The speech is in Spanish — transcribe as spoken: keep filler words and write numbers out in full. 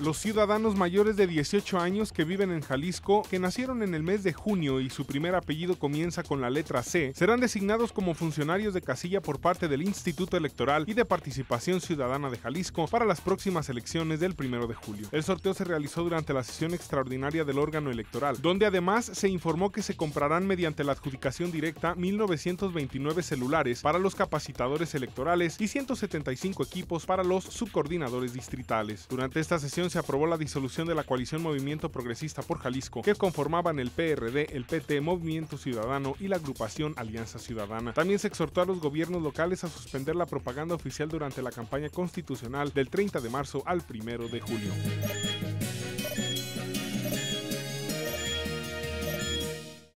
Los ciudadanos mayores de dieciocho años que viven en Jalisco, que nacieron en el mes de junio y su primer apellido comienza con la letra C, serán designados como funcionarios de casilla por parte del Instituto Electoral y de Participación Ciudadana de Jalisco para las próximas elecciones del primero de julio. El sorteo se realizó durante la sesión extraordinaria del órgano electoral, donde además se informó que se comprarán mediante la adjudicación directa mil novecientos veintinueve celulares para los capacitadores electorales y ciento setenta y cinco equipos para los subcoordinadores distritales. Durante esta sesión se aprobó la disolución de la coalición Movimiento Progresista por Jalisco, que conformaban el P R D, el P T, Movimiento Ciudadano y la agrupación Alianza Ciudadana. También se exhortó a los gobiernos locales a suspender la propaganda oficial durante la campaña constitucional del treinta de marzo al primero de julio.